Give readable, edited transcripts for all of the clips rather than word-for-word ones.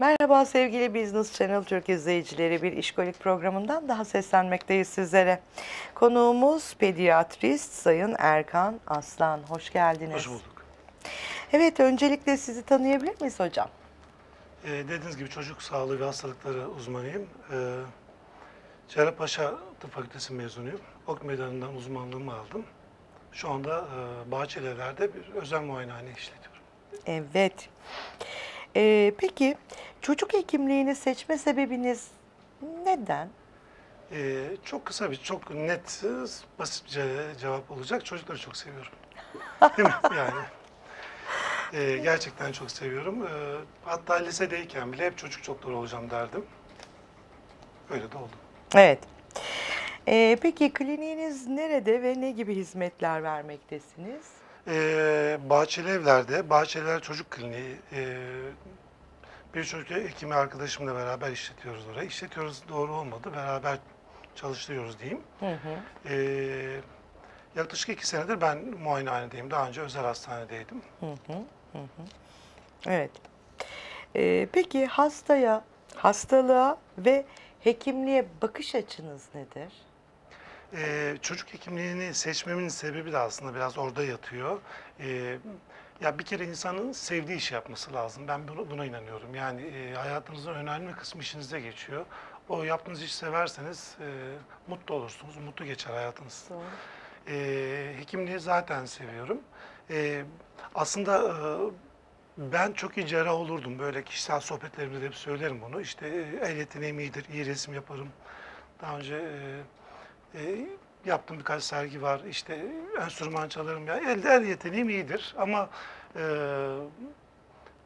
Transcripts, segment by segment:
Merhaba sevgili Business Channel Türk izleyicileri, bir işkolik programından daha seslenmekteyiz sizlere. Konuğumuz pediatrist Sayın Erkan Aslan. Hoş geldiniz. Hoş bulduk. Evet, öncelikle sizi tanıyabilir miyiz hocam? Dediğiniz gibi çocuk sağlığı ve hastalıkları uzmanıyım. Cerrahpaşa Tıp Fakültesi mezunuyum. Ok meydanından uzmanlığımı aldım. Şu anda Bahçeliler'de bir özel muayenehane işletiyorum. Evet. Peki çocuk hekimliğini seçme sebebiniz neden? Çok kısa, bir çok net, basitçe cevap olacak. Çocukları çok seviyorum. Değil mi? Yani gerçekten çok seviyorum. Hatta lisedeyken bile hep çocuk doktoru olacağım derdim. Öyle de oldu. Evet. Peki kliniğiniz nerede ve ne gibi hizmetler vermektesiniz? Bahçelievler'de, Bahçelievler Çocuk Kliniği, bir çocuk hekimi arkadaşımla beraber işletiyoruz orayı. İşletiyoruz doğru olmadı, beraber çalıştırıyoruz diyeyim. Hı hı. Yaklaşık 2 senedir ben muayenehanedeyim, daha önce özel hastanedeydim. Hı hı, hı hı. Evet. Peki hastaya, hastalığa ve hekimliğe bakış açınız nedir? Çocuk hekimliğini seçmemin sebebi de aslında biraz orada yatıyor. Ya bir kere insanın sevdiği işi yapması lazım. Ben buna inanıyorum. Yani hayatınızın önemli kısmı işinize geçiyor. O yaptığınız işi severseniz mutlu olursunuz, mutlu geçer hayatınız. Hekimliği zaten seviyorum. Aslında ben çok iyi cerrah olurdum. Böyle kişisel sohbetlerimde de hep söylerim bunu. İşte el yeteneğim iyidir, iyi resim yaparım. Daha önce yaptığım birkaç sergi var, işte enstrüman çalarım, ya el yeteneğim iyidir ama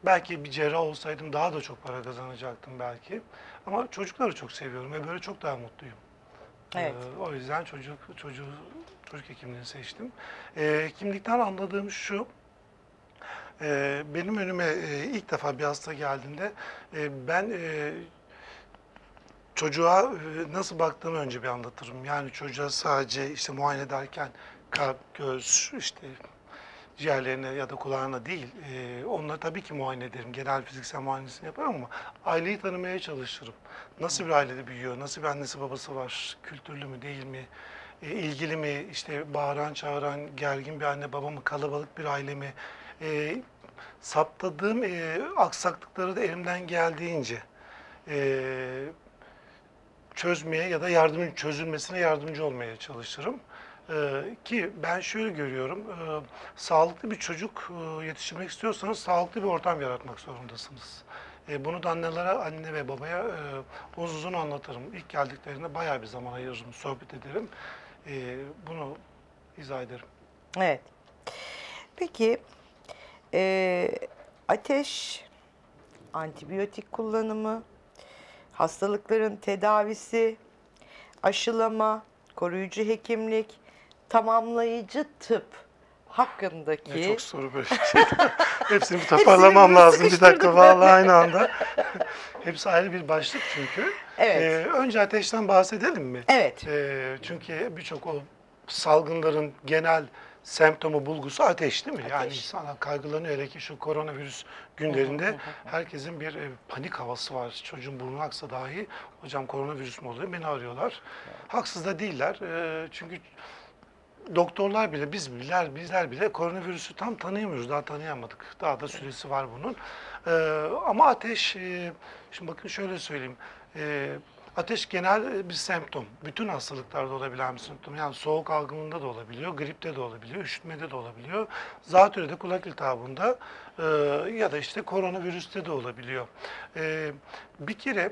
belki bir cerrah olsaydım daha da çok para kazanacaktım belki, ama çocukları çok seviyorum ve böyle çok daha mutluyum. Evet. O yüzden çocuk hekimliğini seçtim. Hekimlikten anladığım şu: benim önüme ilk defa bir hasta geldiğinde ben çocuğa nasıl baktığımı önce bir anlatırım. Yani çocuğa sadece işte muayene ederken kalp, göz, işte ciğerlerine ya da kulağına değil, onları tabii ki muayene ederim. Genel fiziksel muayenesini yaparım ama aileyi tanımaya çalışırım. Nasıl bir ailede büyüyor, nasıl bir annesi babası var, kültürlü mü değil mi, ilgili mi, işte bağıran çağıran gergin bir anne baba mı, kalabalık bir aile mi? Saptadığım aksaklıkları da elimden geldiğince çözmeye ya da çözülmesine yardımcı olmaya çalışırım. Ki ben şöyle görüyorum, sağlıklı bir çocuk yetiştirmek istiyorsanız sağlıklı bir ortam yaratmak zorundasınız. Bunu da anne ve babaya uzun anlatırım. İlk geldiklerinde bayağı bir zaman ayırırım, sohbet ederim. Bunu izah ederim. Evet. Peki, ateş, antibiyotik kullanımı, hastalıkların tedavisi, aşılama, koruyucu hekimlik, tamamlayıcı tıp hakkındaki... Ne çok soru böyle. Hepsini bir toparlamam lazım. Bir dakika, vallahi aynı anda. Hepsi ayrı bir başlık çünkü. Evet. Önce ateşten bahsedelim mi? Evet. Çünkü birçok o salgınların genel semptomu, bulgusu ateş değil mi? Ateş. Yani insanlar kaygılanıyor. Hele ki şu koronavirüs günlerinde herkesin bir panik havası var. Çocuğun burnu aksa dahi hocam koronavirüs mü oluyor? Beni arıyorlar. Haksız da değiller. Çünkü doktorlar bile, bizler bile koronavirüsü tam tanıyamıyoruz. Daha tanıyamadık. Daha da süresi var bunun. Ama ateş, şimdi bakın şöyle söyleyeyim. Ateş genel bir semptom. Bütün hastalıklarda olabilen bir semptom. Yani soğuk algınlığında da olabiliyor, gripte de olabiliyor, üşütmede de olabiliyor. Zatürrede, kulak iltihabında ya da işte koronavirüste de olabiliyor. Bir kere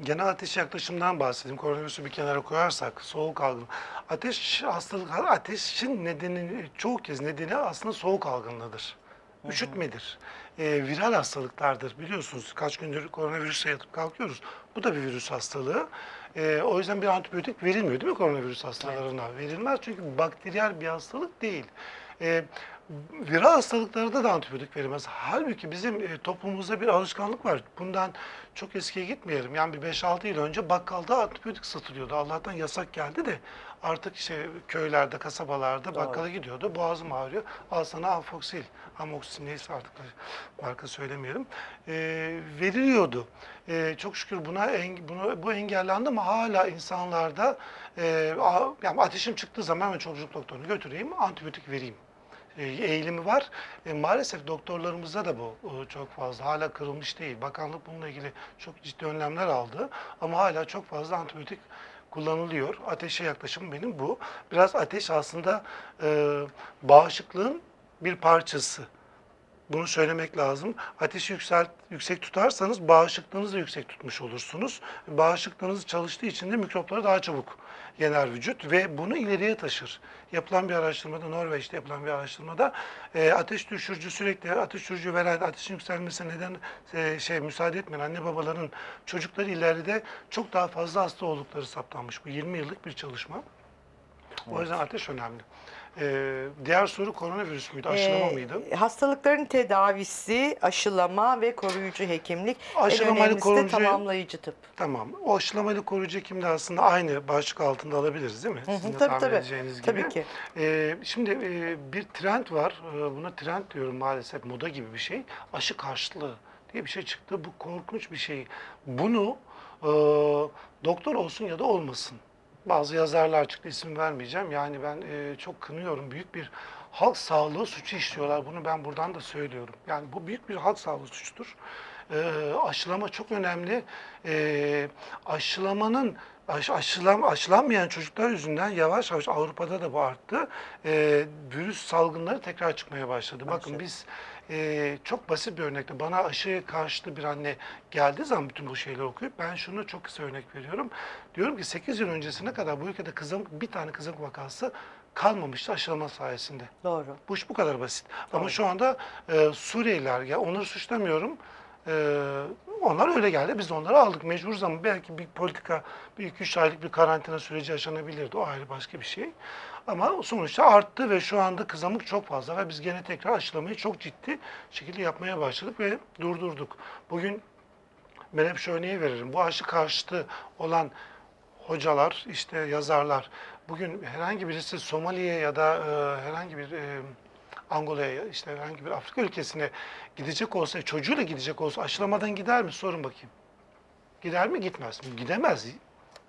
genel ateş yaklaşımından bahsedeyim. Koronavirüsü bir kenara koyarsak, soğuk algınlığı. Ateşin nedeni, çoğu kez nedeni aslında soğuk algınlığıdır. Üşütmedir. Viral hastalıklardır. Biliyorsunuz kaç gündür koronavirüse yatıp kalkıyoruz. Bu da bir virüs hastalığı. O yüzden bir antibiyotik verilmiyor değil mi koronavirüs hastalarına? Evet. Verilmez çünkü bakteriyel bir hastalık değil. Viral hastalıklarda da antibiyotik verilmez. Halbuki bizim toplumumuzda bir alışkanlık var. Bundan çok eskiye gitmeyelim. Yani bir 5-6 yıl önce bakkalda antibiyotik satılıyordu. Allah'tan yasak geldi de artık işte köylerde, kasabalarda bakkala gidiyordu. Boğazım ağrıyor. Al sana amfoksil, amoksil neyse artık marka söylemeyelim. Veriliyordu. Çok şükür bu engellendi ama hala insanlarda yani ateşim çıktığı zaman ben çocuk doktorunu götüreyim, antibiyotik vereyim eğilimi var. Maalesef doktorlarımızda da bu çok fazla. Hala kırılmış değil. Bakanlık bununla ilgili çok ciddi önlemler aldı. Ama hala çok fazla antibiyotik kullanılıyor. Ateşe yaklaşımım benim bu. Biraz ateş aslında bağışıklığın bir parçası. Bunu söylemek lazım. Ateşi yüksek tutarsanız bağışıklığınızı yüksek tutmuş olursunuz. Bağışıklığınız çalıştığı için de mikropları daha çabuk yener vücut ve bunu ileriye taşır. Yapılan bir araştırmada, Norveç'te yapılan bir araştırmada ateş düşürücü sürekli ateş düşürücü veren, ateşin yükselmesine neden müsaade etmeyen anne babaların çocukları ileride çok daha fazla hasta oldukları saptanmış. Bu 20 yıllık bir çalışma. Evet. O yüzden ateş önemli. Diğer soru koronavirüs müydü, aşılama mıydı? Hastalıkların tedavisi, aşılama ve koruyucu hekimlik. Aşılamalı koruyucu, tamamlayıcı tıp. Tamam. O aşılamalı koruyucu hekimliği aslında aynı başlık altında alabiliriz değil mi? Sizin de tahmin edeceğiniz gibi. Tabii ki. Şimdi bir trend var. Buna trend diyorum maalesef. Moda gibi bir şey. Aşı karşılığı diye bir şey çıktı. Bu korkunç bir şey. Bunu doktor olsun ya da olmasın. Bazı yazarlar çıktı, isim vermeyeceğim. Yani ben çok kınıyorum. Büyük bir halk sağlığı suçu işliyorlar. Bunu ben buradan da söylüyorum. Yani bu büyük bir halk sağlığı suçudur. Aşılama çok önemli. Aşılanmayan çocuklar yüzünden yavaş yavaş Avrupa'da da bu arttı. Virüs salgınları tekrar çıkmaya başladı. Bakın biz çok basit bir örnekte bana aşıya karşıtı bir anne geldiği zaman bütün bu şeyleri okuyup ben şunu çok kısa örnek veriyorum. Diyorum ki 8 yıl öncesine kadar bu ülkede bir tane kızamık vakası kalmamıştı aşılama sayesinde. Doğru. Bu iş bu kadar basit. Doğru. Ama şu anda Suriyeliler, ya onları suçlamıyorum. Onlar öyle geldi. Biz onları aldık. Mecburuz ama belki bir politika, bir 2-3 aylık bir karantina süreci yaşanabilirdi. O ayrı başka bir şey. Ama sonuçta arttı ve şu anda kızamık çok fazla ve biz gene tekrar aşılamayı çok ciddi şekilde yapmaya başladık ve durdurduk. Bugün ben hep şu örneği veririm. Bu aşı karşıtı olan hocalar, işte yazarlar. Bugün herhangi birisi Somaliye ya da herhangi bir Angola'ya, işte herhangi bir Afrika ülkesine gidecek olsa, çocuğuyla gidecek olsa aşılamadan gider mi? Sorun bakayım. Gider mi? Gitmez. Gidemez.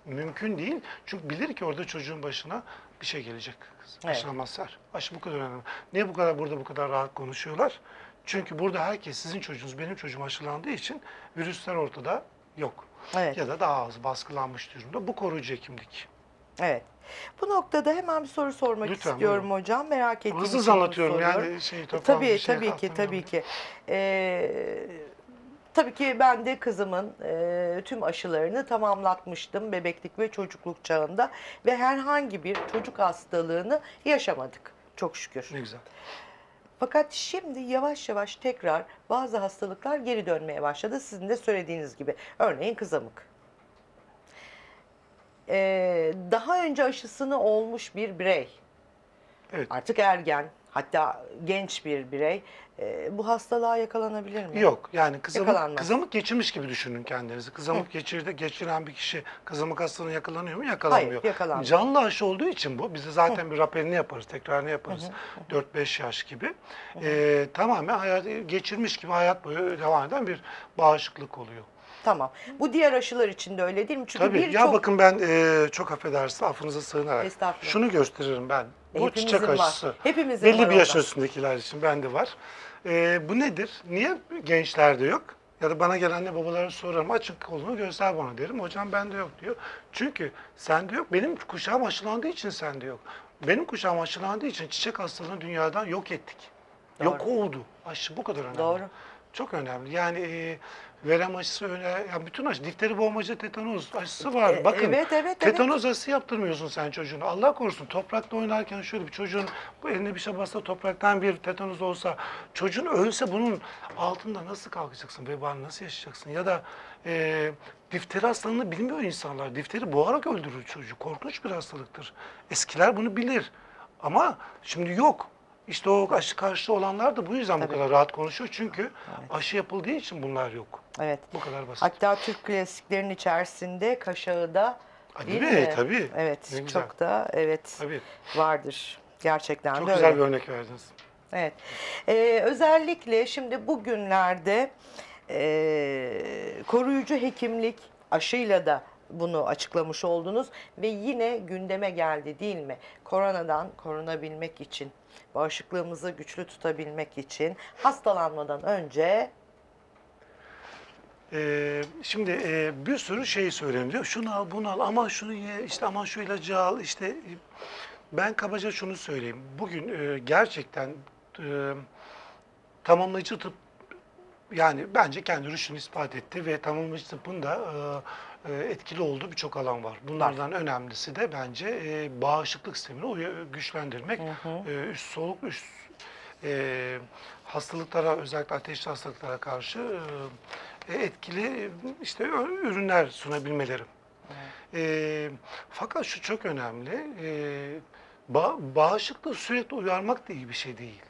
Mümkün değil. Çünkü bilir ki orada çocuğun başına bir şey gelecek. Evet. Aşılamazlar. Aşı bu kadar önemli. Niye burada bu kadar rahat konuşuyorlar? Çünkü burada herkes, sizin çocuğunuz, benim çocuğum aşılandığı için virüsler ortada yok. Evet. Ya da daha az baskılanmış durumda. Bu koruyucu hekimlik. Evet. Bu noktada hemen bir soru sormak istiyorum hocam. Merak ettiğim soruyu soruyorum. Hızlı anlatıyorum yani. Tabii ki. Tabii ki ben de kızımın tüm aşılarını tamamlatmıştım bebeklik ve çocukluk çağında. Ve herhangi bir çocuk hastalığını yaşamadık. Çok şükür. Ne güzel. Fakat şimdi yavaş yavaş tekrar bazı hastalıklar geri dönmeye başladı. Sizin de söylediğiniz gibi. Örneğin kızamık. Daha önce aşısını olmuş bir birey, evet, artık ergen, hatta genç bir birey bu hastalığa yakalanabilir mi? Yok, yani kızamık geçirmiş gibi düşünün kendinizi. Kızamık geçiren bir kişi kızamık hastalığına yakalanıyor mu? Yakalanmıyor. Hayır, yakalanmıyor. Canlı aşı olduğu için bu. Biz de zaten bir rapelini yaparız, tekrarını yaparız. 4-5 yaş gibi. Tamamen geçirmiş gibi hayat boyu devam eden bir bağışıklık oluyor. Tamam. Bu diğer aşılar için de öyle değil mi? Çünkü tabii. Ya bakın ben çok affedersin, affınıza sığınarak şunu gösteririm ben. Bu çiçek aşısı. Hepimizin var. Belli bir yaş üstündekiler için bende var. Bu nedir? Niye gençlerde yok? Ya da bana gelen anne babalara sorarım. Açın kolunu göster bana derim. Hocam bende yok diyor. Çünkü sende yok. Benim kuşağım aşılandığı için sende yok. Benim kuşağım aşılandığı için çiçek hastalığını dünyadan yok ettik. Doğru. Yok oldu. Aşı bu kadar önemli. Doğru. Çok önemli. Yani verem aşısı öyle, yani bütün aşı, difteri, boğmaca, tetanoz aşısı var. Bakın, evet, tetanoz aşısı yaptırmıyorsun sen çocuğunu. Allah korusun, toprakta oynarken şöyle bir çocuğun eline bir şey bassa, topraktan bir tetanoz olsa, çocuğun ölse bunun altında nasıl kalkacaksın, vebanı nasıl yaşayacaksın? Ya da difteri hastalığını bilmiyor insanlar. Difteri boğarak öldürür çocuğu. Korkunç bir hastalıktır. Eskiler bunu bilir. Ama şimdi yok. İşte o aşı karşıtı olanlar da bu yüzden bu kadar rahat konuşuyor. Çünkü aşı yapıldığı için bunlar yok. Evet. Bu kadar basit. Hatta Türk klasiklerinin içerisinde kaşağı da değil mi? Tabii. Evet. Çok da tabii vardır. Gerçekten çok de güzel öyle. Bir örnek verdiniz. Evet. Özellikle şimdi bugünlerde koruyucu hekimlik aşıyla da bunu açıklamış oldunuz ve yine gündeme geldi değil mi? Koronadan korunabilmek için, bağışıklığımızı güçlü tutabilmek için hastalanmadan önce... şimdi bir sürü şey söyleniyor. Şunu al, bunu al, aman şunu ye, işte aman şu ilacı al, işte... Ben kabaca şunu söyleyeyim. Bugün gerçekten tamamlayıcı tıp, yani bence kendi rüştünü ispat etti ve tamamlayıcı tıpın da etkili olduğu birçok alan var. Bunlardan önemlisi de bence bağışıklık sistemini güçlendirmek. Üst soluk, üst hastalıklara, özellikle ateşli hastalıklara karşı etkili işte ürünler sunabilmeleri. Fakat şu çok önemli, bağışıklığı sürekli uyarmak da iyi bir şey değil.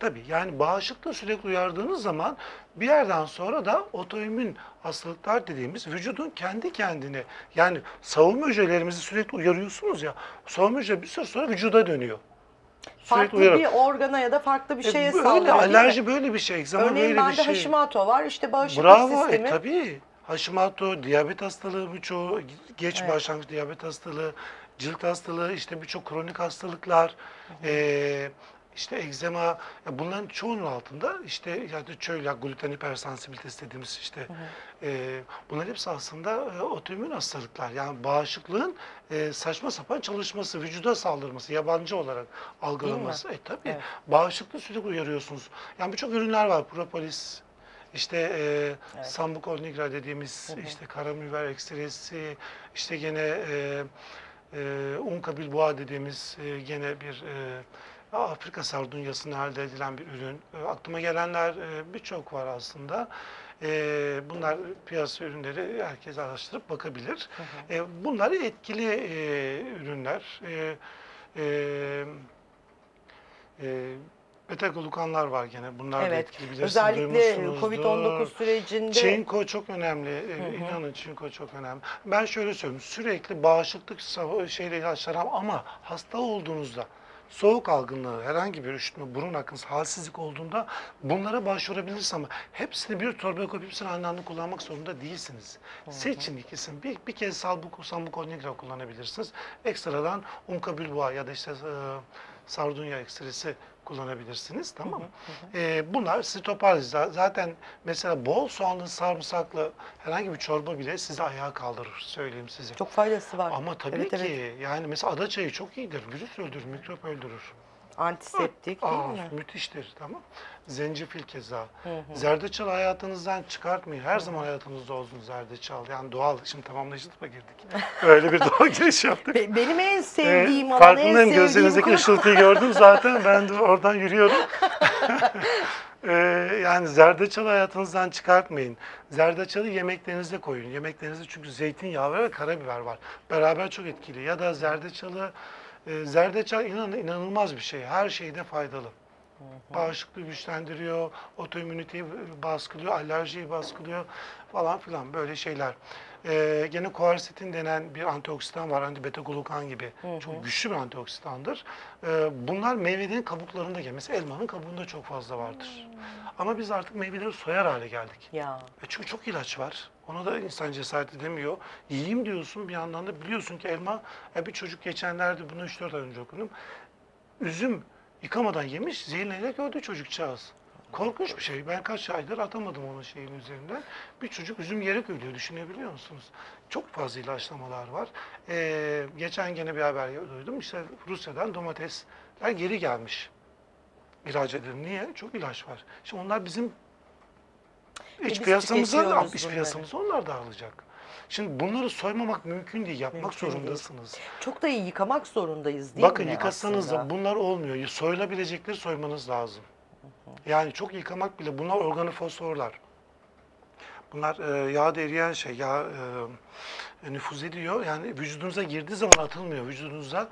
Tabii, yani bağışıklığı sürekli uyardığınız zaman bir yerden sonra da otoimmün hastalıklar dediğimiz vücudun kendi kendine, yani savunma hücrelerimizi sürekli uyarıyorsunuz ya, savunma hücre bir süre sonra vücuda dönüyor. Farklı bir organa ya da farklı bir şeye saldırıyor. Alerji böyle bir şey. Örneğin bende Hashimoto var, işte bağışıklık sistemi. Tabii. Hashimoto, diyabet hastalığı birçoğu, geç başlangıç diyabet hastalığı, cilt hastalığı, işte birçok kronik hastalıklar, işte egzema, bunların çoğunun altında işte yani çölyak, gluten hipersensibilitesi dediğimiz işte bunlar hepsi aslında otoimmün hastalıklar. Yani bağışıklığın saçma sapan çalışması, vücuda saldırması, yabancı olarak algılaması. Tabii bağışıklığı sürekli uyarıyorsunuz. Yani birçok ürünler var, propolis. İşte Sambucus nigra dediğimiz işte karamüver ekstresi, işte gene Umckaloabo dediğimiz gene bir Afrika sardunyasından elde edilen bir ürün. Aklıma gelenler birçok var aslında. Bunlar piyasa ürünleri, herkes araştırıp bakabilir. Bunlar etkili ürünler. Beta-glukanlar var gene. Bunlar da etkili, bilirsiniz. Özellikle Covid-19 sürecinde. Çinko çok önemli. İnanın çinko çok önemli. Ben şöyle söyleyeyim. Sürekli bağışıklık şeyle ilaçlanan ama hasta olduğunuzda soğuk algınlığı, herhangi bir üşütme, burun akıntısı, halsizlik olduğunda bunlara başvurabilirsiniz ama hepsini bir torba koyup hepsini aynı anda kullanmak zorunda değilsiniz. Seçin ikisini. Bir kez Sambucus nigra kullanabilirsiniz. Ekstradan Umckaloabo ya da işte sardunya ekstresi kullanabilirsiniz, tamam mı? Bunlar sizi toparlayacak. Zaten mesela bol soğanlı, sarımsaklı herhangi bir çorba bile sizi ayağa kaldırır, söyleyeyim size. Çok faydası var. Ama tabii ki yani mesela adaçayı çok iyidir. Virüs öldürür, mikrop öldürür. Antiseptik değil mi? Müthiştir, tamam. Zencefil keza. Zerdeçal hayatınızdan çıkartmayın. Her zaman hayatınızda olsun zerdeçal. Yani doğal. Şimdi tamamlayıcı tıpa girdik. Öyle bir doğal giriş yaptık. Benim en sevdiğim alan, en sevdiğim... Farkındayım, gözlerinizdeki ışıltıyı gördüm zaten. Ben de oradan yürüyorum. Yani zerdeçalı hayatınızdan çıkartmayın. Zerdeçalı yemeklerinize koyun. Yemeklerinizde çünkü zeytinyağı ve karabiber var. Beraber çok etkili. Ya da zerdeçalı... Zerdeçal inanılmaz bir şey. Her şeyde faydalı. Bağışıklığı güçlendiriyor, otoimmüniteyi baskılıyor, alerjiyi baskılıyor falan filan böyle şeyler. Gene kuarsetin denen bir antioksidan var. Hani beta-glukan gibi. Çok güçlü bir antioksidandır. Bunlar meyvelerin kabuklarında gelmesi. Elmanın kabuğunda çok fazla vardır. Ama biz artık meyveleri soyar hale geldik. Çünkü çok ilaç var. Ona da insan cesaret edemiyor. Yiyeyim diyorsun, bir yandan da biliyorsun ki elma, bir çocuk geçenlerde bunu 3-4 ay önce okudum. Üzüm yıkamadan yemiş, zehirlenerek öldü çocukcağız. Korkunç bir şey. Ben kaç aydır atamadım onun şeyin üzerinden. Bir çocuk üzüm yerek ölüyor, düşünebiliyor musunuz? Çok fazla ilaçlamalar var. Geçen gene bir haber duydum. İşte Rusya'dan domatesler geri gelmiş. İhraç edildi. Niye? Çok ilaç var. Şimdi onlar bizim İç piyasamız onlar da alacak. Şimdi bunları soymamak mümkün değil. Yapmak zorundasınız. Değil. Çok da iyi yıkamak zorundayız değil mi? Bakın yıkasanız da bunlar olmuyor. Soyulabilecekleri soymanız lazım. Yani çok yıkamak bile. Bunlar organofosforlar. Bunlar yağda eriyen şey. Yağ nüfuz ediyor. Yani vücudunuza girdiği zaman atılmıyor. Vücudunuza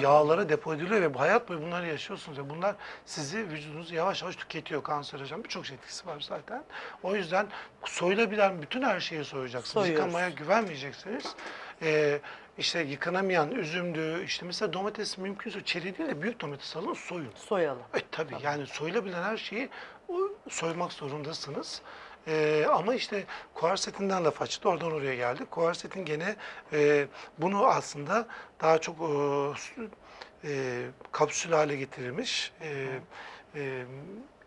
yağlara depo ediliyor ve hayat boyu bunları yaşıyorsunuz. Yani bunlar sizi, vücudunuzu yavaş yavaş tüketiyor. Kanserojen birçok şey etkisi var zaten. O yüzden soyulabilen bütün her şeyi soyacaksınız. Soyuyoruz. Yıkamaya güvenmeyeceksiniz. İşte yıkanamayan üzümdü, işte mesela domates mümkünse çeri değil de büyük domates alın, soyun. Soyalım. Tabii yani soyulabilen her şeyi soymak zorundasınız. Ama işte kuarsetinden laf açtı, oradan oraya geldik. Kuarsetin gene bunu aslında daha çok kapsül hale getirilmiş,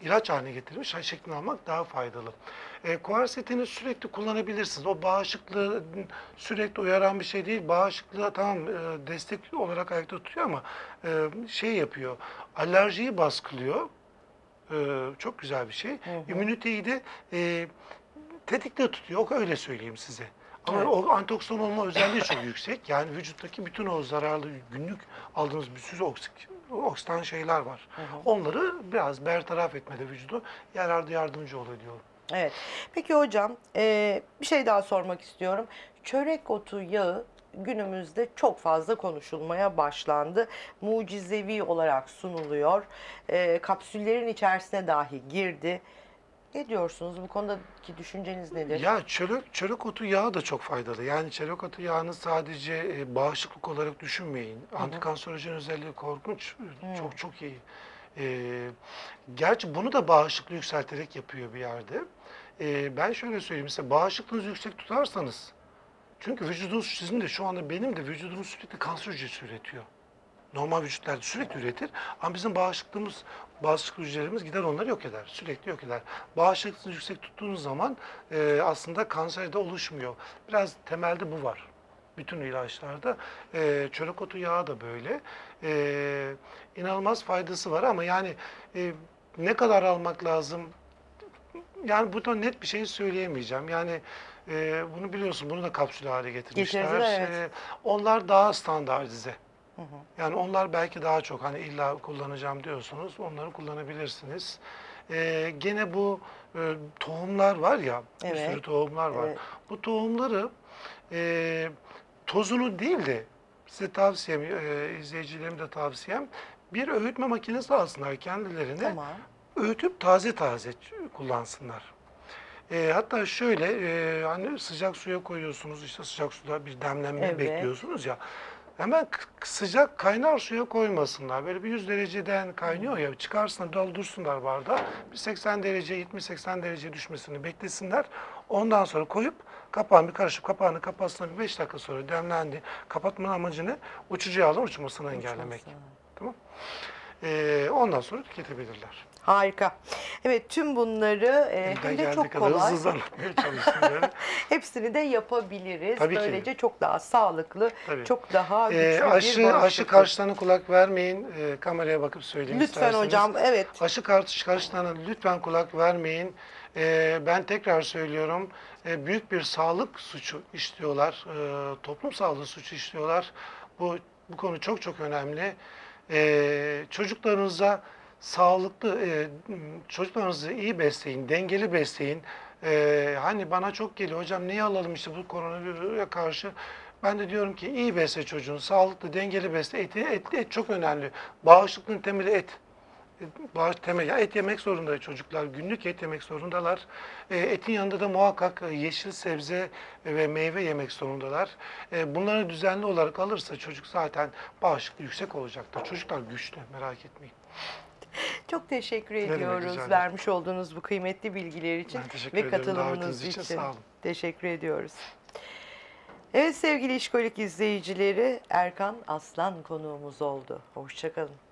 ilaç haline getirilmiş şeklini almak daha faydalı. Kuarsetini sürekli kullanabilirsiniz. O bağışıklığı sürekli uyaran bir şey değil. Bağışıklığı tamam destek olarak ayakta tutuyor ama şey yapıyor, alerjiyi baskılıyor. Çok güzel bir şey. İmmüniteyi de tetikte tutuyor. Öyle söyleyeyim size. Ama o antioksidan olma özelliği çok yüksek. Yani vücuttaki bütün o zararlı günlük aldığınız bir sürü oksidan şeyler var. Onları biraz bertaraf etmede vücudu yardımcı oluyor diyorum. Evet. Peki hocam bir şey daha sormak istiyorum. Çörek otu yağı günümüzde çok fazla konuşulmaya başlandı. Mucizevi olarak sunuluyor. Kapsüllerin içerisine dahi girdi. Ne diyorsunuz? Bu konudaki düşünceniz nedir? Ya çörek otu yağı da çok faydalı. Yani çörek otu yağını sadece bağışıklık olarak düşünmeyin. Antikanserojen özelliği korkunç. Çok iyi. Gerçi bunu da bağışıklığı yükselterek yapıyor bir yerde. Ben şöyle söyleyeyim. Mesela bağışıklığınızı yüksek tutarsanız, çünkü vücudunuz sizin de şu anda benim de vücudumuz sürekli kanser hücresi üretiyor. Normal vücutlar sürekli üretir ama bizim bağışıklık hücrelerimiz gider onları yok eder. Sürekli yok eder. Bağışıklığınızı yüksek tuttuğunuz zaman aslında kanser de oluşmuyor. Biraz temelde bu var. Bütün ilaçlarda. Çörek otu yağı da böyle. İnanılmaz faydası var ama yani ne kadar almak lazım? Yani bu da net bir şey söyleyemeyeceğim. Yani bunu biliyorsun, bunu da kapsül hale getirmişler. Onlar daha standartize. Yani onlar belki daha çok hani illa kullanacağım diyorsunuz, onları kullanabilirsiniz. Gene bu tohumlar var ya, bir sürü tohumlar var. Bu tohumları tozunu değil de size tavsiyem, izleyicilerime de tavsiyem, bir öğütme makinesi alsınlar kendilerine. Tamam. Öğütüp taze taze kullansınlar. Hatta şöyle, hani sıcak suya koyuyorsunuz, işte sıcak suda bir demlenme bekliyorsunuz ya. Hemen sıcak kaynar suya koymasınlar. Böyle bir 100 dereceden kaynıyor ya, çıkarsınlar, doldursunlar bardağı. Bir 80 derece, 70-80 derece düşmesini beklesinler. Ondan sonra koyup kapağını bir karışıp kapağını kapatsınlar. Bir 5 dakika sonra demlendi. Kapatmanın amacı ne? Uçucu yağların uçmasını engellemek. Tamam. Ondan sonra tüketebilirler. Harika. Evet, tüm bunları hem de çok kolay. Hepsini de yapabiliriz. Tabii Böylece çok daha sağlıklı, çok daha güçlü aşı karşılarına kulak vermeyin. Kameraya bakıp söyleyin lütfen isterseniz. Hocam, evet. Aşı karşılarına lütfen kulak vermeyin. Ben tekrar söylüyorum, büyük bir sağlık suçu işliyorlar. Toplum sağlığı suçu işliyorlar. Bu konu çok çok önemli. Çocuklarınıza çocuklarınızı iyi besleyin, dengeli besleyin. Hani bana çok geliyor, hocam neyi alalım işte bu koronavirüse karşı. Ben de diyorum ki iyi besle çocuğunu, sağlıklı, dengeli besle. Et çok önemli. Bağışıklığın temeli et. Et yemek zorunda çocuklar, günlük et yemek zorundalar. Etin yanında da muhakkak yeşil sebze ve meyve yemek zorundalar. Bunları düzenli olarak alırsa çocuk zaten bağışıklığı yüksek olacaktır. Çocuklar güçlü, merak etmeyin. Çok teşekkür ediyoruz vermiş olduğunuz bu kıymetli bilgiler için ve katılımınız için. Sağ olun. Teşekkür ediyoruz. Evet sevgili İşkolik izleyicileri, Erkan Aslan konuğumuz oldu. Hoşçakalın.